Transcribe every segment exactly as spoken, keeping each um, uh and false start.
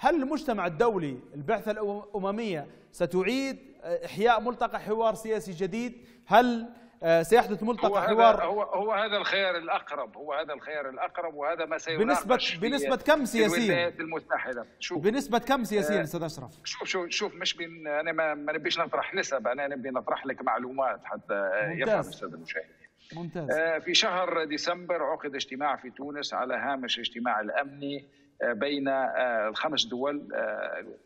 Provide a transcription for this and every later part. هل المجتمع الدولي البعثة الأممية ستعيد إحياء ملتقى حوار سياسي جديد؟ هل سيحدث ملتقى هو حوار؟ هو هو هذا الخيار الأقرب، هو هذا الخيار الأقرب، وهذا ما سيناقش بنسبة بنسبة كم سياسيا؟ الولايات المتحدة. شوف بنسبة كم سياسيا أستاذ أشرف؟ شوف شوف شوف مش بن أنا ما نبيش نطرح نسب، أنا نبي نطرح لك معلومات حتى يفهم السادة المشاهدين. ممتاز. في شهر ديسمبر عقد اجتماع في تونس على هامش الاجتماع الأمني بين الخمس دول،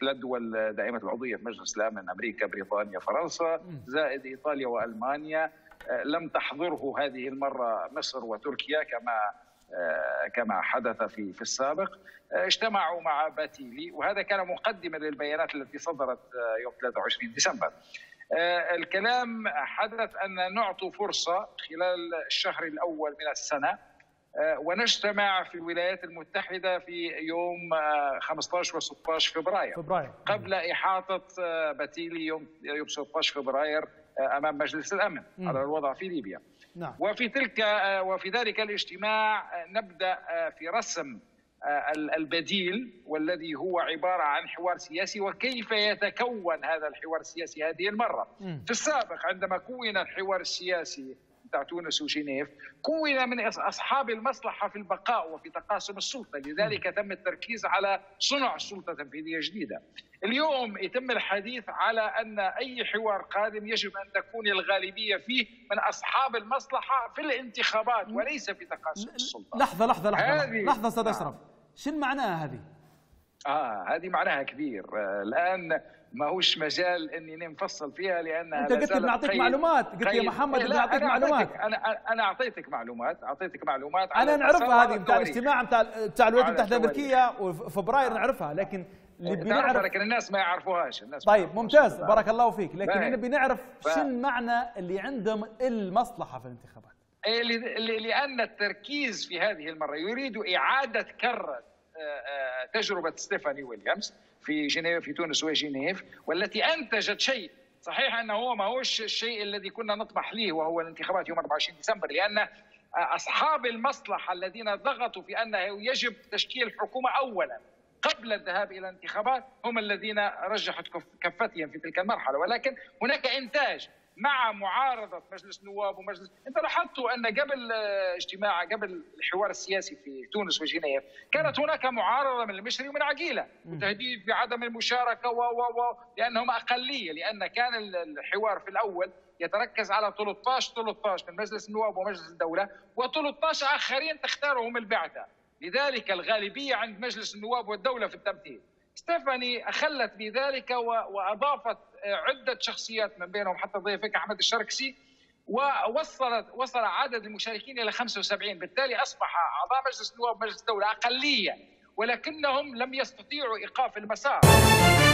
ثلاث دول دائمة العضوية في مجلس الأمن، أمريكا، بريطانيا، فرنسا، زائد إيطاليا وألمانيا. لم تحضره هذه المرة مصر وتركيا كما كما حدث في في السابق. اجتمعوا مع باتيلي، وهذا كان مقدمة للبيانات التي صدرت يوم ثلاثة وعشرين ديسمبر. الكلام حدث أن نعطي فرصة خلال الشهر الأول من السنة ونجتمع في الولايات المتحدة في يوم خمسة عشر وستة عشر فبراير قبل إحاطة باتيلي يوم يوم ستة عشر فبراير أمام مجلس الأمن م. على الوضع في ليبيا. نعم. وفي تلك وفي ذلك الاجتماع نبدأ في رسم البديل، والذي هو عبارة عن حوار سياسي، وكيف يتكون هذا الحوار السياسي هذه المرة. م. في السابق عندما كون الحوار السياسي بتاع تونس وجنيف، كون من أصحاب المصلحة في البقاء وفي تقاسم السلطة، لذلك تم التركيز على صنع سلطة تنفيذية جديدة. اليوم يتم الحديث على أن أي حوار قادم يجب أن تكون الغالبية فيه من أصحاب المصلحة في الانتخابات وليس في تقاسم السلطة. لحظة لحظة لحظة هذه... لحظة أستاذ أشرف، شنو معناها هذه؟ آه هذه معناها كبير. آه الآن ماهوش مجال اني نفصل فيها لانها انت قلت لي نعطيك معلومات، قلت يا محمد بدي اعطيك معلومات. انا انا اعطيتك معلومات، اعطيتك معلومات انا نعرفها هذه نتاع الاجتماع نتاع نتاع الولايات المتحده الامريكيه وفبراير نعرفها، لكن اللي بنعرف لكن الناس ما يعرفوهاش. الناس طيب ممتاز بارك الله فيك، لكن نبي نعرف شن معنى اللي عندهم المصلحه في الانتخابات، لان التركيز في هذه المره يريد اعاده كرر تجربه ستيفاني ويليامز في جنيف في تونس وجنيف، والتي انتجت شيء صحيح انه هو ماهوش الشيء الذي كنا نطمح ليه، وهو الانتخابات يوم أربعة وعشرين ديسمبر، لان اصحاب المصلحه الذين ضغطوا في انه يجب تشكيل حكومه اولا قبل الذهاب الى انتخابات هم الذين رجحت كفتهم في تلك المرحله. ولكن هناك انتاج مع معارضه مجلس النواب ومجلس، انت لاحظتوا ان قبل اجتماع قبل الحوار السياسي في تونس وجنيف كانت هناك معارضه من المشري ومن عقيله وتهديد بعدم المشاركه و و لانهم اقليه، لان كان الحوار في الاول يتركز على ثلاثة عشر ثلاثة عشر من مجلس النواب ومجلس الدوله، و13 اخرين تختارهم البعثه، لذلك الغالبيه عند مجلس النواب والدوله في التمثيل. ستيفاني أخلت بذلك وأضافت عدة شخصيات من بينهم حتى ضيفك أحمد الشركسي، ووصلت وصل عدد المشاركين إلى خمسة وسبعين، بالتالي أصبح أعضاء مجلس النواب ومجلس الدولة أقلية، ولكنهم لم يستطيعوا إيقاف المسار.